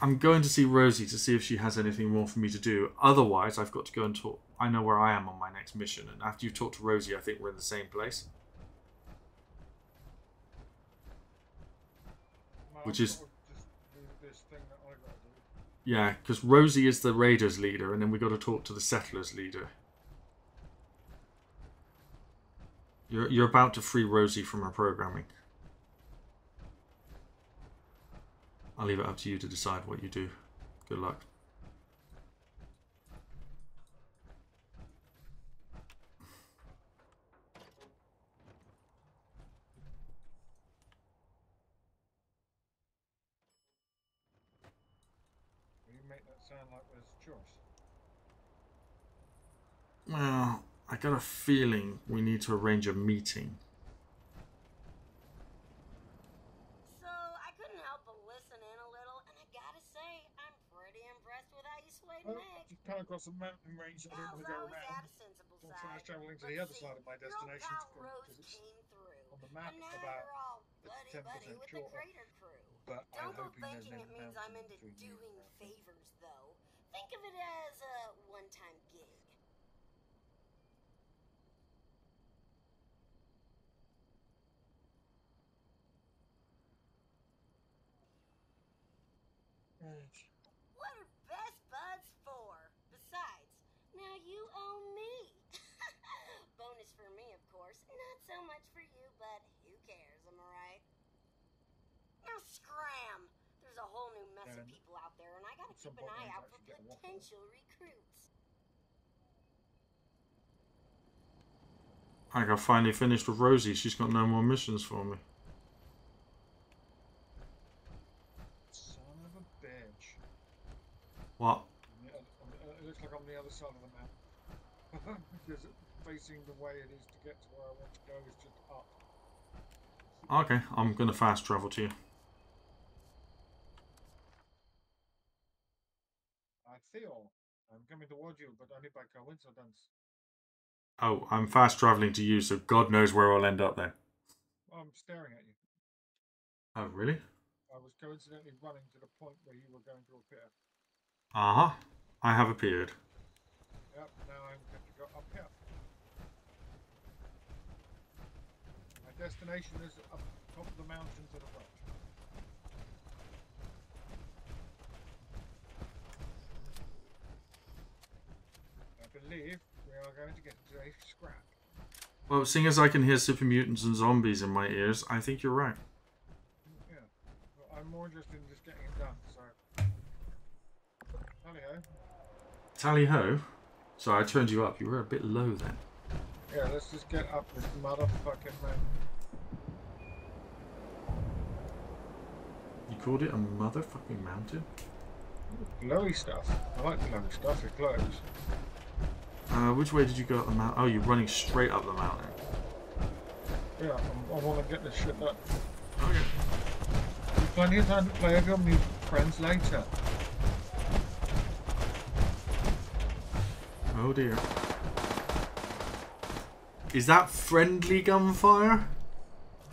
I'm going to see Rosy to see if she has anything more for me to do. Otherwise, I've got to go and talk. I know where I am on my next mission. And after you've talked to Rosy, I think we're in the same place. Which is... yeah, because Rosy is the raiders' leader, and then we've got to talk to the settlers' leader. You're about to free Rosy from her programming. I'll leave it up to you to decide what you do. Good luck. Well, I got a feeling we need to arrange a meeting. So, I couldn't help but listen in a little, and I gotta say, I'm pretty impressed with how you swayed Meg. You've come across a mountain range that I don't want to go around. We'll try traveling to the other side of my destination because it's on the map about 10% short. But I'm hoping there's no mountain between you and me. Favors, though. Think of it as a one-time gig. What are best buds for? Besides, now you owe me. Bonus for me, of course. Not so much for you, but who cares, am I right? Now scram! There's a whole new mess of people out there, and I gotta keep an eye out for potential recruits. I got finally finished with Rosy. She's got no more missions for me. What? It looks like I'm the other side of the map. Because facing the way it is to get to where I want to go is just up. Okay, I'm going to fast travel to you. I feel I'm coming towards you, but only by coincidence. Oh, I'm fast traveling to you, so God knows where I'll end up then. I'm staring at you. Oh, really? I was coincidentally running to the point where you were going to appear. Uh-huh. I have appeared. Yep, now I'm going to go up here. My destination is up top of the mountain to the right. I believe we are going to get into a scrap. Well, seeing as I can hear super mutants and zombies in my ears, I think you're right. Yeah. Well, I'm more interested in just getting it done, so... Tally-ho. Tally-ho? Sorry, I turned you up. You were a bit low then. Yeah, let's just get up this motherfucking mountain. You called it a motherfucking mountain? Ooh, glowy stuff. I like glowy stuff. It glows. Which way did you go up the mountain? Oh, you're running straight up the mountain. Yeah, I want to get this shit up. Okay. There's plenty of time to play with your new friends later. Oh dear. Is that friendly gunfire?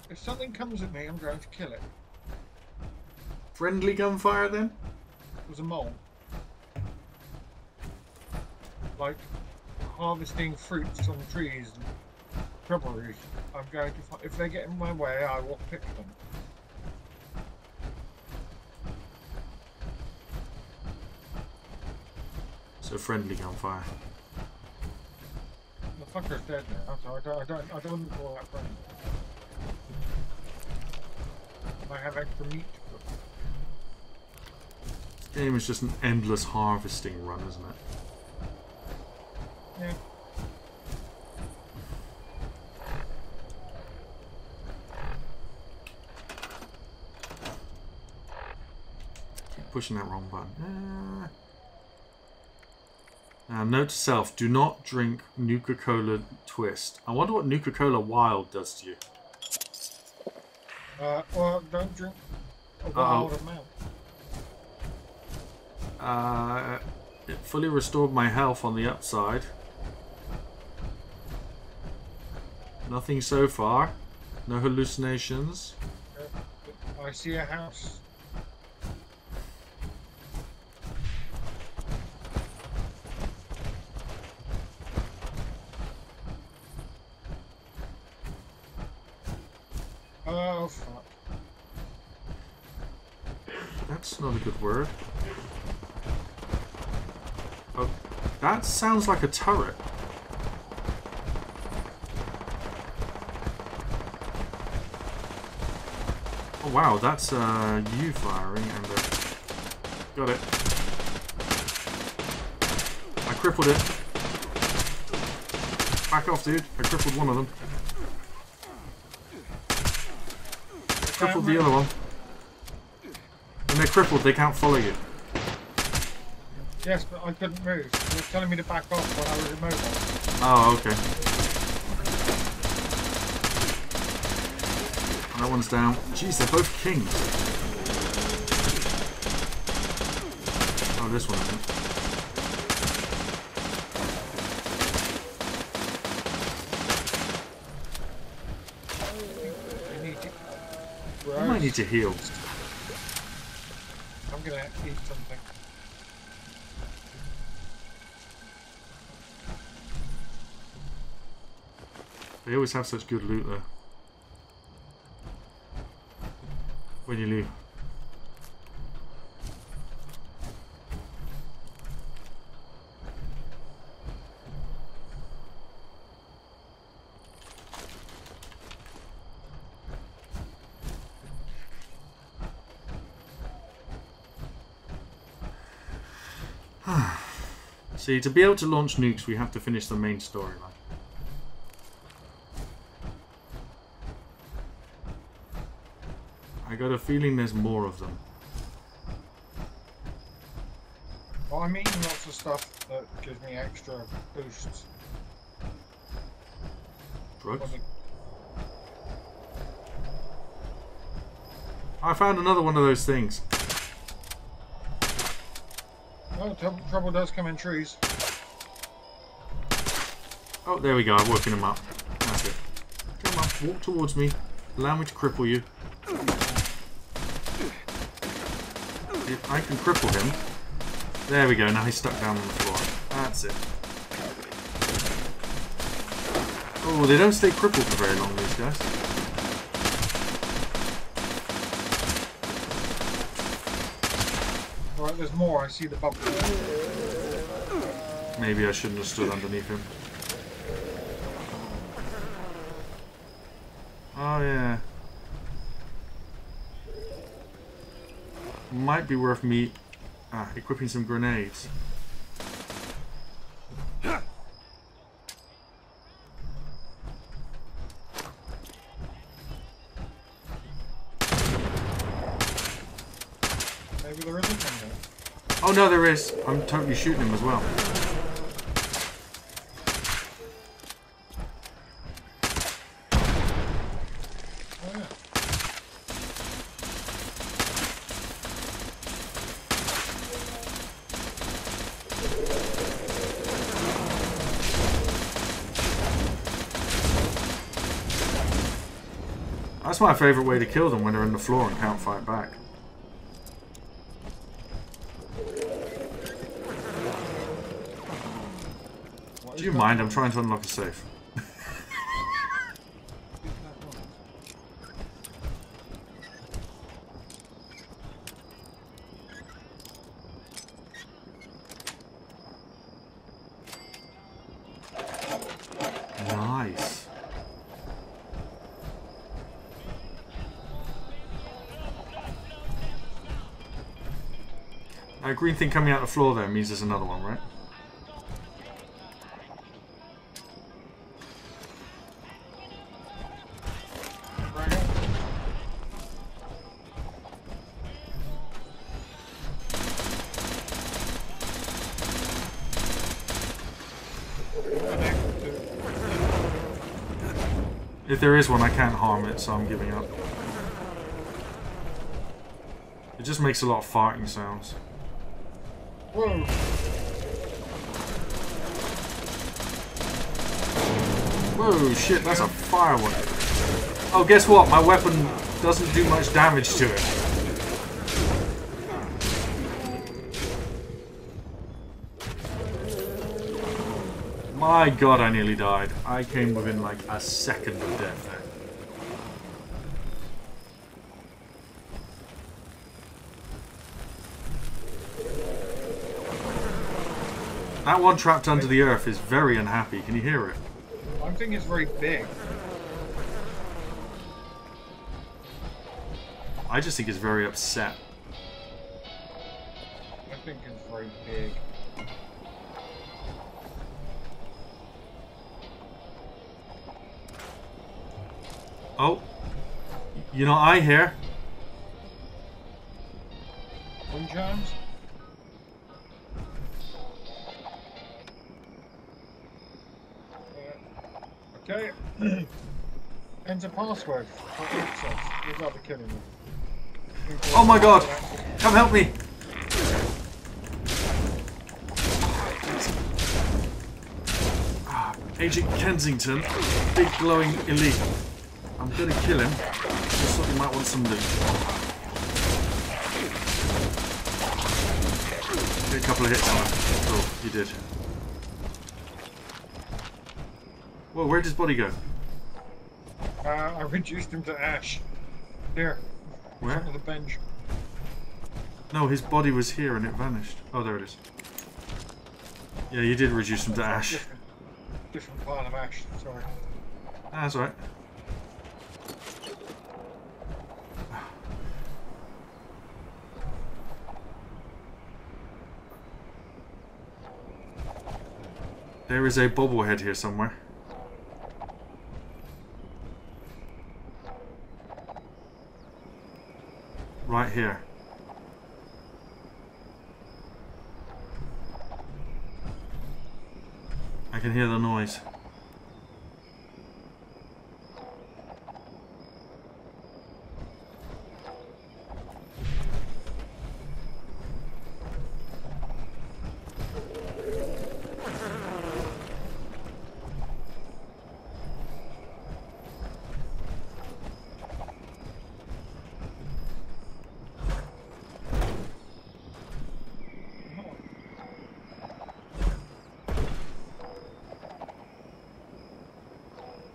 If something comes at me, I'm going to kill it. Friendly gunfire then? It was a mole. Like harvesting fruits on trees and shrubberies. I'm going to find, if they get in my way, I will pick them. So friendly gunfire. Fucker's dead now, so I don't call that friendly. I have extra meat to cook. This game is just an endless harvesting run, isn't it? Yeah. Keep pushing that wrong button. Note to self, do not drink Nuka-Cola Twist. I wonder what Nuka-Cola Wild does to you. Well, don't drink a wild amount. It fully restored my health on the upside. Nothing so far. No hallucinations. I see a house. That's not a good word. Oh, that sounds like a turret. Oh wow, that's you firing and got it. I crippled it. Back off, dude. I crippled one of them. Crippled the other one. When they're crippled, they can't follow you. Yes, but I couldn't move. They were telling me to back off while I was immobile. Oh, okay. That one's down. Jeez, they're both kings. Oh, this one isn't. I need to heal. I'm gonna eat something. They always have such good loot there. When you leave. See, to be able to launch nukes, we have to finish the main storyline. I got a feeling there's more of them. Well, I'm eating lots of stuff that gives me extra boosts. Drugs? I found another one of those things. Oh, trouble does come in trees. Oh, there we go. I'm working them up. That's it. Come up, walk towards me. Allow me to cripple you. If I can cripple him. There we go. Now he's stuck down on the floor. That's it. Oh, they don't stay crippled for very long, these guys. There's more, I see the bubble. Maybe I shouldn't have stood underneath him. Oh yeah. Might be worth me equipping some grenades. No, there is. I'm totally shooting him as well. Oh, yeah. That's my favourite way to kill them, when they're on the floor and can't fight back. Do you mind? I'm trying to unlock a safe. Nice. That green thing coming out the floor there means there's another one, right? If there is one, I can't harm it, so I'm giving up. It just makes a lot of farting sounds. Whoa! Whoa, shit, that's a firework. Oh, guess what? My weapon doesn't do much damage to it. My god, I nearly died. I came within like a second of death there. That one trapped under the earth is very unhappy. Can you hear it? I think it's very big. I just think it's very upset. I think it's very big. Oh. You know what I hear? Wind chimes? Okay. Enter password. You'll be killing me. Oh my god! Come help me! Agent Kensington, big glowing elite. I'm gonna kill him. Just thought you might want some loot. Get a couple of hits on him. Oh, you did. Whoa, where'd his body go? I reduced him to ash. Here. Where? On the bench. No, his body was here and it vanished. Oh, there it is. Yeah, you did reduce him to ash. Different pile of ash, sorry. Ah, that's alright. There is a bobblehead here somewhere. Right here. I can hear the noise.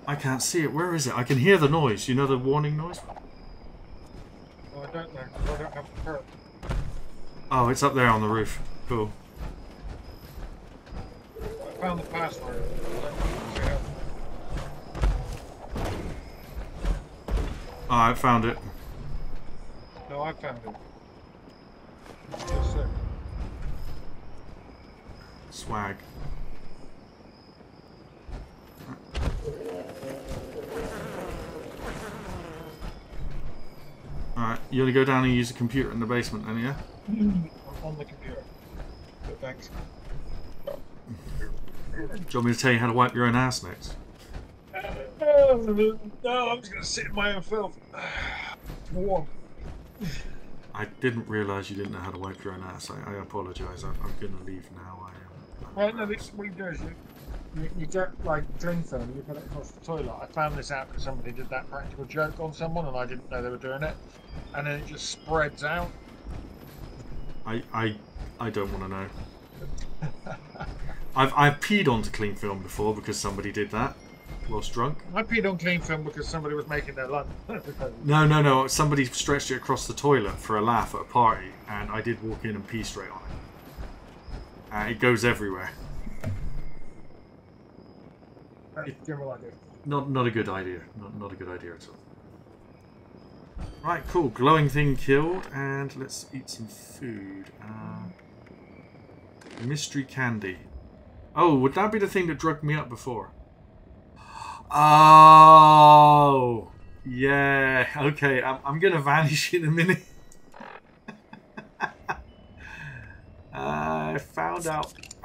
I can't see it. Where is it? I can hear the noise. You know the warning noise? Well, I don't know. I don't have the perk. Oh, it's up there on the roof. Cool. I found the password. Oh, I found it. No, I found it. Yes, sir. Swag. You're gonna go down and use a computer in the basement then, yeah? On the computer. But thanks. Do you want me to tell you how to wipe your own ass next? No, I'm just gonna sit in my own filth. It's warm. I didn't realise you didn't know how to wipe your own ass. I apologise. I'm gonna leave now. Well, no, this is what you do. You don't like drink them, you put it across the toilet. I found this out because somebody did that practical joke on someone and I didn't know they were doing it. And then it just spreads out. I don't want to know. I've peed onto clean film before because somebody did that whilst drunk. I peed on clean film because somebody was making their lunch. No. Somebody stretched it across the toilet for a laugh at a party and I did walk in and pee straight on it. It goes everywhere. Not a good idea. Not a good idea at all. Right, cool. Glowing thing killed, and let's eat some food. Mystery candy. Oh, would that be the thing that drugged me up before? Oh, yeah. Okay, I'm gonna vanish in a minute. I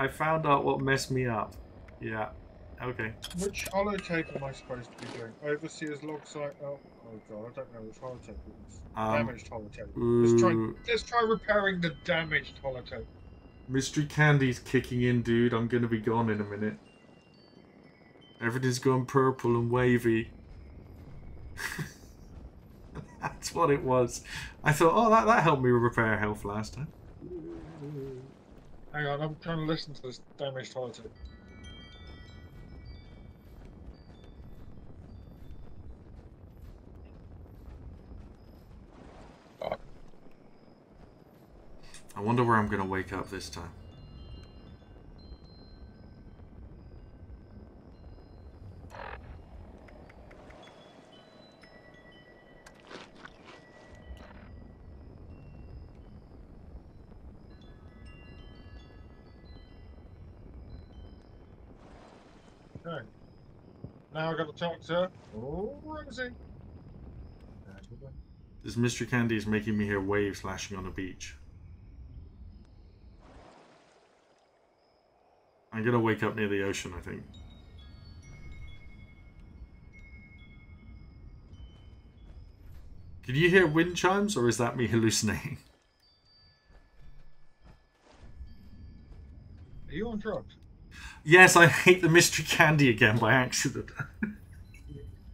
found out what messed me up. Yeah. Okay. Which holotape am I supposed to be doing? Overseer's log site. Oh god, I don't know which holotape it is. Damaged holotape. Let's try repairing the damaged holotape. Mystery candy's kicking in, dude. I'm gonna be gone in a minute. Everything's gone purple and wavy. That's what it was. I thought, oh, that helped me repair health last time. Hang on, I'm trying to listen to this damaged holotape. I wonder where I'm going to wake up this time. Okay. Now I've got to talk to Rosie. This mystery candy is making me hear waves lashing on the beach. I'm going to wake up near the ocean, I think. Can you hear wind chimes, or is that me hallucinating? Are you on drugs? Yes, I ate the mystery candy again by accident.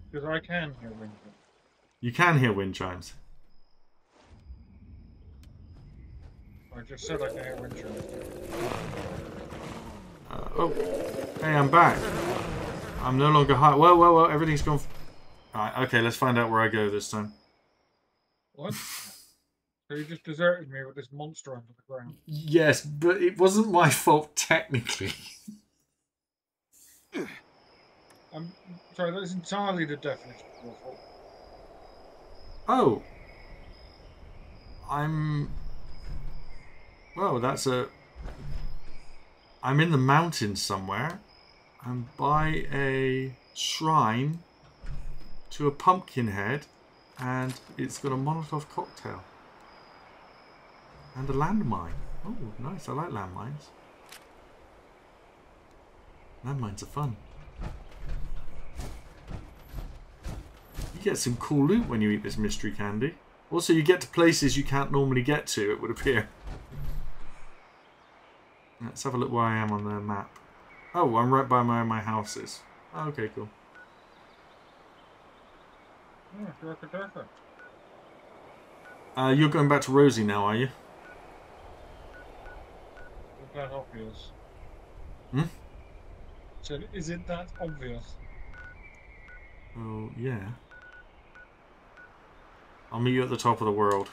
Because I can hear wind chimes. You can hear wind chimes. I just said I can hear wind chimes. Hey, I'm back. I'm no longer high. Well, well, well, everything's gone. Alright, okay, let's find out where I go this time. What? So you just deserted me with this monster under the ground. Yes, but it wasn't my fault technically. I'm sorry, that is entirely the definition of your fault. Oh. Well, that's a... I'm in the mountains somewhere. I'm by a shrine to a pumpkin head, and it's got a Molotov cocktail. And a landmine. Oh, nice. I like landmines. Landmines are fun. You get some cool loot when you eat this mystery candy. Also, you get to places you can't normally get to, it would appear. Let's have a look where I am on the map. Oh, I'm right by where my house is. Oh, okay, cool. You're going back to Rosie now, are you? Is that obvious? Hmm? So, is it that obvious? Oh, yeah. I'll meet you at the top of the world.